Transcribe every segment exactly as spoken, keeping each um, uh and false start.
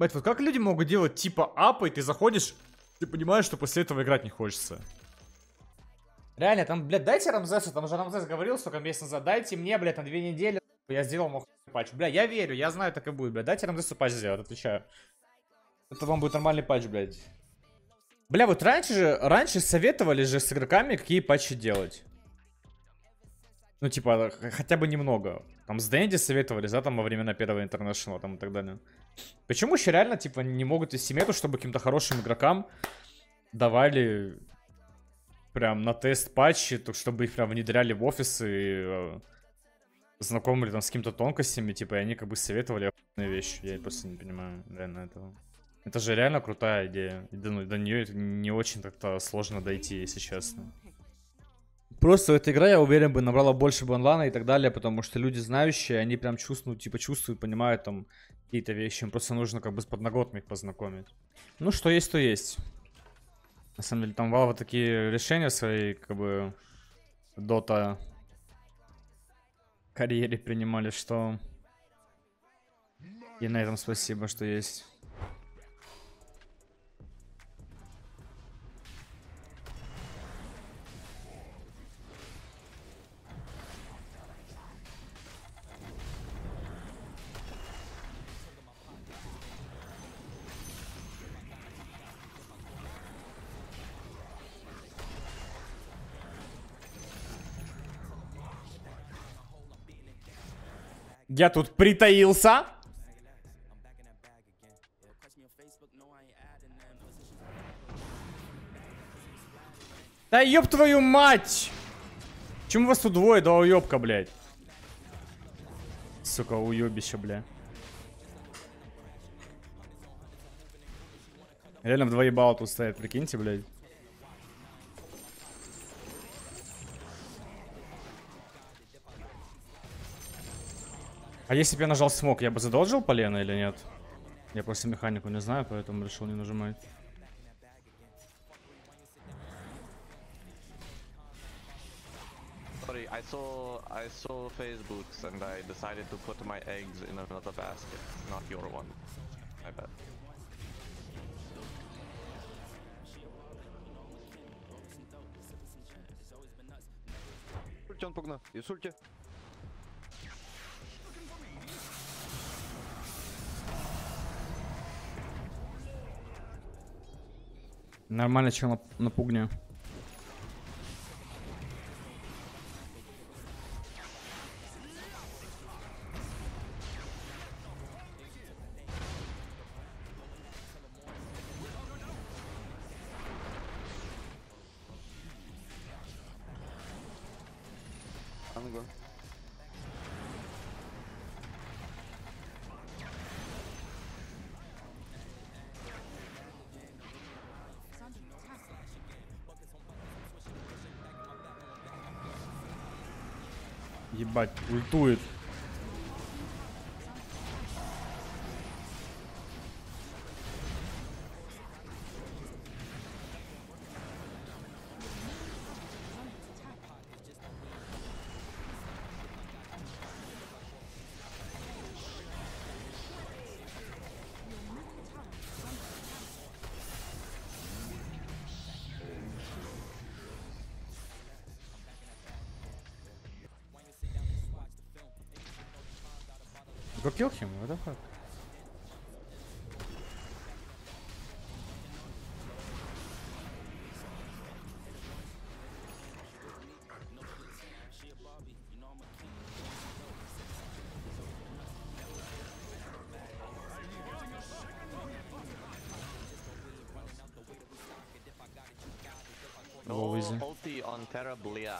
Блять, вот как люди могут делать типа апа, и ты заходишь, ты понимаешь, что после этого играть не хочется. Реально, там, блядь, дайте Рамзесу, там же Рамзес говорил, сколько месяцев назад, дайте мне, блядь, на две недели, я сделал мой патч. Бля, я верю, я знаю, так и будет, блядь, дайте Рамзесу патч сделать, отвечаю. Это вам будет нормальный патч, блядь. Бля, вот раньше же, раньше советовали же с игроками, какие патчи делать. Ну, типа, хотя бы немного. Там с Dendy советовали, да, там во времена первого International, там и так далее. Почему еще реально, типа, не могут вести мету, чтобы каким-то хорошим игрокам давали прям на тест патчи, так, чтобы их прям внедряли в офис и э, знакомили там с какими-то тонкостями, типа, и они как бы советовали охуенные вещи. Я просто не понимаю реально этого. Это же реально крутая идея. И до, до нее не очень как-то сложно дойти, если честно. Просто эта игра, я уверен, бы набрала больше бы онлайна и так далее, потому что люди знающие, они прям чувствуют, типа чувствуют, понимают там какие-то вещи. Им просто нужно как бы с подноготными их познакомить. Ну, что есть, то есть. На самом деле, там Valve такие решения в своей, как бы, Дота карьере принимали, что... И на этом спасибо, что есть. Я тут притаился. Да ёб твою мать! Чему вас тут двое, да уёбка, блядь? Сука, уёбище, бля. Реально в два ебала тут стоят, прикиньте, блядь. А если бы я нажал смог, я бы задолжил полено или нет? Я просто механику не знаю, поэтому решил не нажимать. Sorry, I saw I saw Facebook's and I decided to put my eggs in another basket, not your one. I bet. Сульте он погнал, и сульте. Нормально, чел, напугню. Ебать, ультует. Go kill him, what the fuck? No ulti on Terra Blia.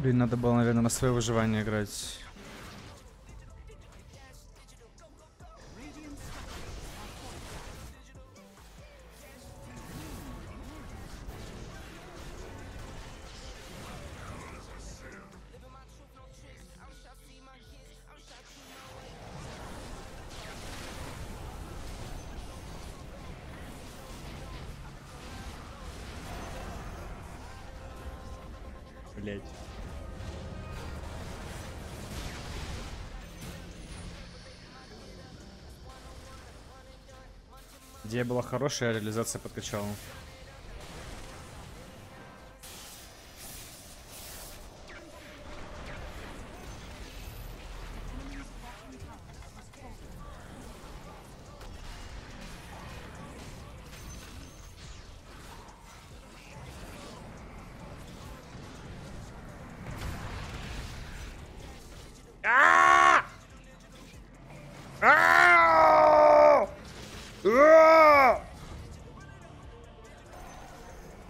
Блин, надо было, наверное, на свое выживание играть. Блять. Идея была хорошая, а реализация подкачала.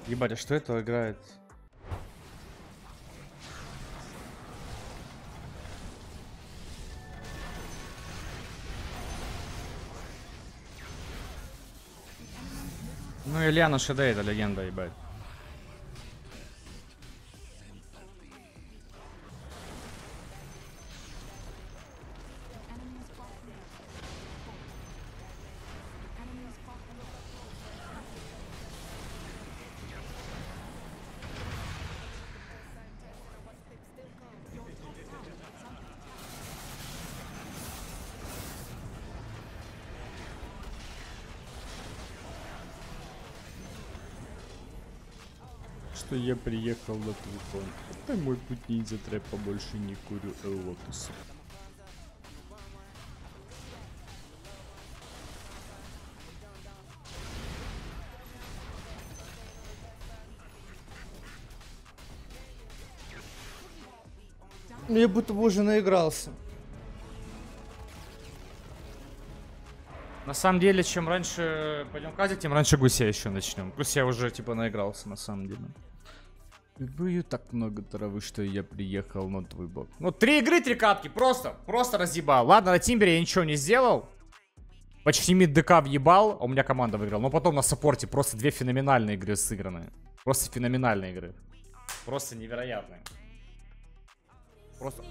Ебать, а что это играет? Ну, Илья на Шадоу это легенда, ебать. Что я приехал на телефон. Это мой путь ниндзя трэпа, больше не курю элотуса. Я будто бы уже наигрался. На самом деле, чем раньше пойдем казик, тем раньше гуся еще начнем. Гуся уже типа наигрался на самом деле. Люблю так много травы, что я приехал на твой бок. Ну, три игры, три катки, просто, просто разъебал. Ладно, на Тимбере я ничего не сделал. Почти мид ДК въебал, а у меня команда выиграла. Но потом на саппорте просто две феноменальные игры сыграны. Просто феноменальные игры. Просто невероятные. Просто...